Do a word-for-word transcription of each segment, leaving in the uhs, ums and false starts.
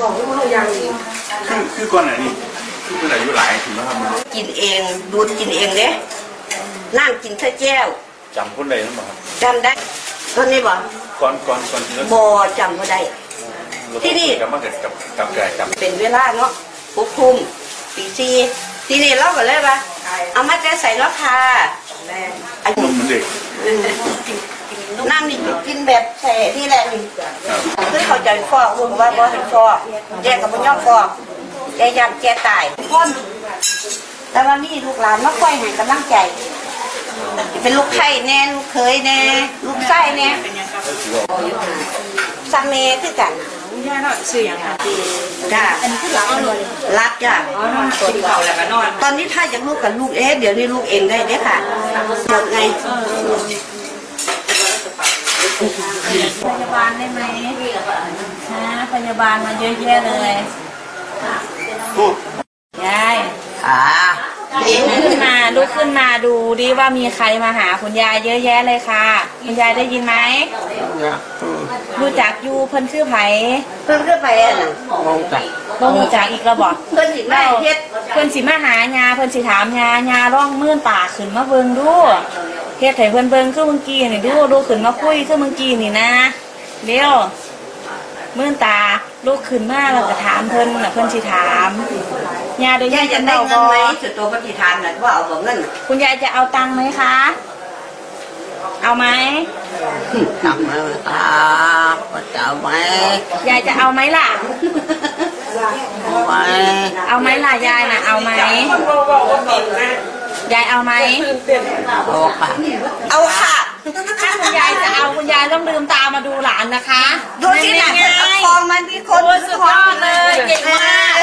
บอกลูกเรายังอีกคือคือก่อนไหนนี่คือเป็นอายุหลายถึงแล้วครับกินเองดูดกินเองเด้นั่งกินข้าวแจ้วจำคนใดนั่นบ่ครับจำได้ตอนนี้บ่ก่อนก่อนก่อนบ่จำคนใดที่นี่กับมาเกิดกับกับแก่จำเป็นเวลาเนาะควบคุมปีซีที่นี่เราก็เลยว่าเอามาแต่ใส่ราคาอายุมันเด็กนั่งนี่กินแบบแฉะที่แรงนี่คือเขาใจฟอกรู้ว่าบ่เห็นฟอกแกกับมันย่อฟอกแกยันแกตายคนแต่ว่านี่ลูกหลานมาค่อยให้กำลังใจเป็นลูกไข่แน่ลูกเคยแน่ลูกไส้แน่ซัมเมคือกันย่าเนาะสื่ออย่างไรจ้าอันนี้คือรับรับจ้าตัวที่เขาแล้วก็นอนตอนนี้ถ้าอยากลูกกับลูกเอ๊ะเดี๋ยวนี้ลูกเองได้เนี่ยค่ะหมดไงพยาบาลได้ไหมฮะพยาบาลมาเยอะแยะเลยยายค่ะลุกขึ้นมาลุกขึ้นมาดูดิว่ามีใครมาหาคุณยายเยอะแยะเลยค่ะคุณยายได้ยินไหมรู้จักยูเพิ่นชื่อไผ่เพิ่นคือไผ่อ่ะบ่รู้จักบ่รู้จักอีกแล้วบ่เพิ่นสิมาเฮ็ดเพิ่นสิมาหายาเพิ่นสิถามยายาร้องมื่นปากขึ้นมาเบิ่งดูเฮ็ดให้เพิ่นเบิ่งคือเมื่อกี้นี่ดูดูขึ้นมาคุยคือเมื่อกี้นี่นะเดี๋ยวมื่นตาลุกขึ้นมาแล้วก็ถามเพิ่นน่ะเพิ่นสิถามยาโดยยายจะได้เงินไหมสุดตัวก็สิถามน่ะว่าเอาบ่เงินคุณยายจะเอาตังค์มั้ยคะเอาไหมตังค์มาตาจะเอาไหมยายจะเอาไหมล่ะเอาไหมล่ะยายน่ะเอาไหมยายเอาไหมเอาค่ะเอาค่ะถ้าคุณยายจะเอาคุณยายต้องลืมตามาดูหลานนะคะดูที่ไหนกองมันมีคนสุดยอดเลยเก่งมาก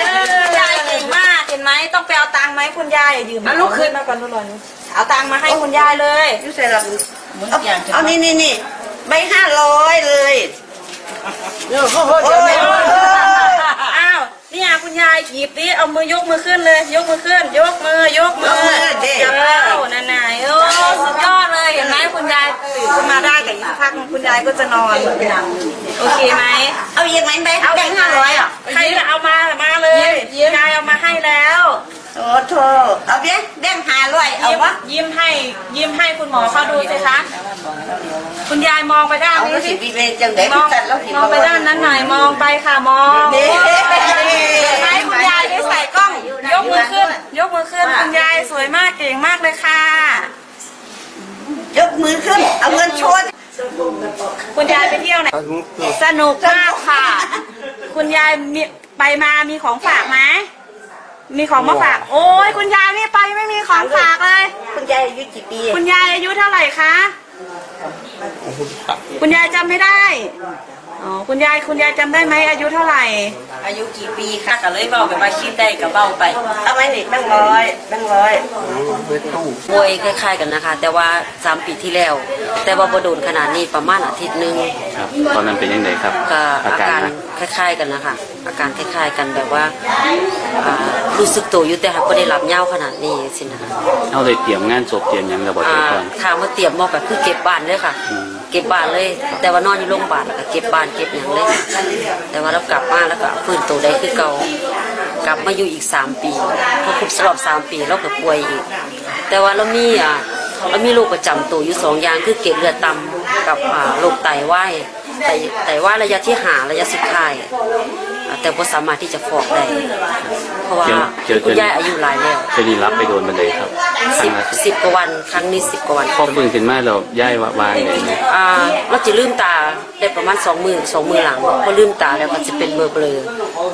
ยายเก่งมากเห็นไหมต้องไปเอาตังค์ไหมคุณยายอย่ายืมมาลุกขึ้นมาก่อนลุกหน่อยเอาตังค์มาให้คุณยายเลยยูเซรับเอานี่นี่นี่ใบห้าร้อยเลยอ้าวนี่อ่ะคุณยายหยิบดิเอามือยกมือขึ้นเลยยกมือขึ้นยกมือยกมือจับเอาหน่าๆโอ้สุดยอดเลยเห็นไหมคุณยายตื่นขึ้นมาได้แต่อีกพักคุณยายก็จะนอนโอเคไหมเอาเยอะไหมใบเอาแบงค์ห้าร้อยอ่ะใครจะเอามามาเลยยายเอามาให้แล้วโอ้โธ่เอาเบี้ยเบี้ยหาร้อยเอาวะยิ้มให้ยิ้มให้คุณหมอเขาดูสิคะคุณยายมองไปด้านนี้สิมองมองไปด้านนั้นหน่อยมองไปค่ะมองไหนคุณยายได้ใส่กล้องยกมือขึ้นยกมือขึ้นคุณยายสวยมากเก่งมากเลยค่ะยกมือขึ้นเอาเงินชดคุณยายไปเที่ยวไหนสนุกมากค่ะคุณยายมีไปมามีของฝากไหมมีของมาฝากโอ้ยคุณยายไม่ไปไม่มีของฝากเลยคุณยายอายุกี่ปีคุณยายอายุเท่าไหร่คะคุณยายจำไม่ได้อ๋อคุณยายคุณยายจำได้ไหมอายุเท่าไหร่อายุกี่ปีค่ะก็เลยเบาไปมาคิดได้กับเบาไปเอาไว้หนิแบงค์ร้อยแบงค์ร้อยป่วยคล้ายๆกันนะคะแต่ว่าสามปีที่แล้วแต่ว่าบ่โดนขนาดนี้ประมาณอาทิตย์นึงครับตอนนั้นเป็นยังไงครับก็อาการคล้ายๆกันนะคะอาการคล้ายๆกันแบบว่ารู้สึกตัวอยู่แต่ค่ะก็ได้รับเงาขนาดนี้สินะคะเอาเลยเตรียมงานศพเตรียมยังระเบิดก่อนค่ะมาเตรียมมอบแบบคือเก็บบ้านเลยค่ะเก็บบ้านเลยแต่ว่านอนอยู่โรงพยาบาลแล้วก็เก็บบ้านเก็บอย่างเลยแต่ว่าเรากลับมาแล้วก็ฟื้นตัวได้คือเก่ากลับมาอยู่อีกสามปีพอครบรอบสามปีเราก็ป่วยอีกแต่ว่าเรามีอ่ะเรามีโรคประจำตัวอยู่สองอย่างคือเกล็ดเลือดต่ำกับโรคไตวายไตไตวายระยะที่ห้าระยะสุดท้ายแต่พอสามารถที่จะฟอกได้เพราะว่าคุณยายอายุหลายแล้วจะดีรับไปโดนมันเลยครับสิบสิบกว่าวันครั้งนี้สิบกว่าวันพอฟื้นขึ้นมาเราย่ายวางเลยอ่าเราจะลืมตาได้ประมาณสองมือสองมือหลังพอลืมตาแล้วก็จะเป็นเบลอเบลอเ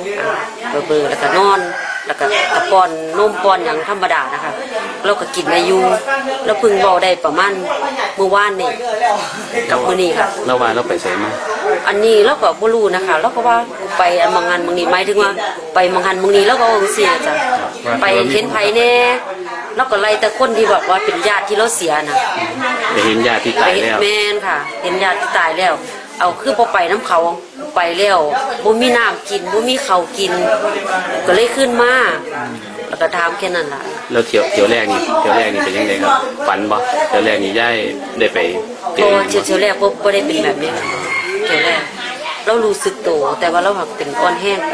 บลอเบลอแล้วก็นอนแล้วก็ตะปอนนุ่มปอนอย่างธรรมดานะคะเราก็กินอายุแล้วพึ่งเบาได้ประมาณเมื่อวานนี่กับเมื่อนี้ค่ะเราว่าเราไปใส่มาอันนี้เราก็บ่รู้นะคะเราก็ว่าไปบางงานบางนี้หมายถึงว่าไปบางงานบางนี้เราก็เสียจ้ะไปเห็นไผ่แน่เราก็ไล่แต่คนที่บอกว่าเป็นญาติที่เราเสียนะไปเห็นญาติที่ตายแล้วแม่นค่ะเห็นญาติที่ตายแล้วเอาคือพอไปน้ำเขาไปแล้วบ่มีน้ำกินบ่มีเขากินก็เลยขึ้นมาแล้วก็ทำแค่นั้นล่ะแล้วเที่ยวเที่ยวแรกนี่เที่ยวแรกนี่เป็นยังไงครับฝันบ่เที่ยวแรกนี่ย่ายได้ไปเที่ยวเที่ยวแรกพบก็ได้เป็นแบบนี้เที่ยวแรก เรารู้สึกโตแต่ว่าเราหักเป็นอ่อนแห้งไป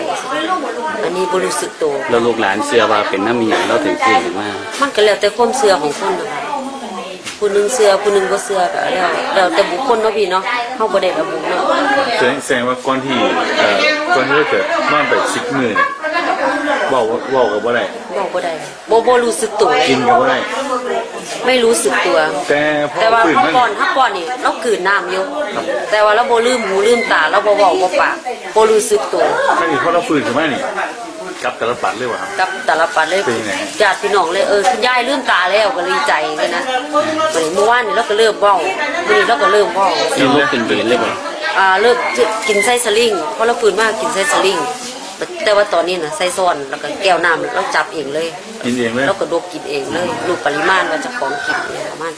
อันนี้บ่รู้สึกโตเราลูกหลานเชื่อว่าเป็นน้ำมีอย่างเราถึงเชื่อถึงว่ามันก็แล้วแต่ความเชื่อของคนนะคะผู้นึงเชื่อผู้นึงบ่เชื่อก็แล้วแล้วแต่บุคคลเนาะพี่เนาะเฮาบ่ได้ระบุเนาะแสดงว่าก่อนที่เอ่อก่อนที่จะนอนไปสิบมื้อเว้าเว้าก็บ่ได้เว้าบ่ได้บ่บ่รู้สึกตัวกินก็บ่ได้ไม่รู้สึกตัวแต่แต่ว่าเมื่อก่อนเมื่อก่อนนี่เรากืนน้ำอยู่แต่ว่าเราโบลืมหูลืมตาเราโบเบาโบปากโบรู้สึกตัวใช่หรือเพราะเราฝืนใช่ไหมนี่กับตาลปัดเลยวะครับกับตาลปัดเลยญาติพี่น้องเลยเออคุณยายลืมตาแล้วก็ดีใจเลยนะเมื่อวานนี่เราก็เริ่มเบาวันนี้เราก็เริ่มเบากินเริ่มเป็นเบลเลยบ่อ่าเริ่มกินไส้สลิงเพราะเราฝืนมากกินไส้สลิงแต่ว่าตอนนี้นะใส่ซ้อนแล้วก็แก้วน้ำเราจับเองเลยกินเองเลยแล้วก็ดกกินเองเลยรูปปริมาณว่าจะของกินเนี่ยประมาณ